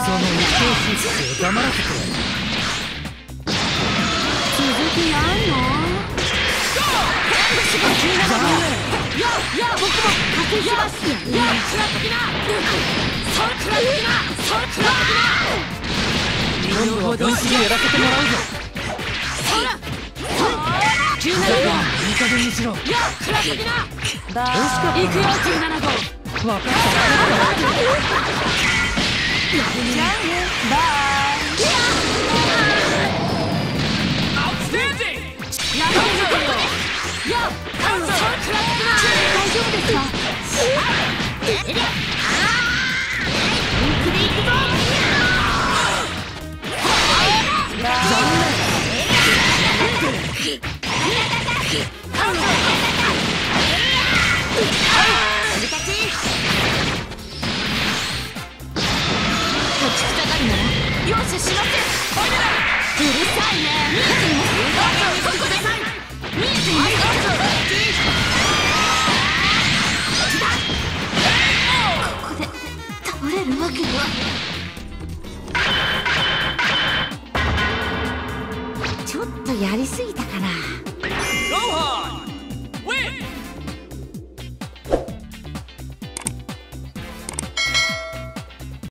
その一等数値を黙らせて続きないの？ちょっとやりすぎたかな。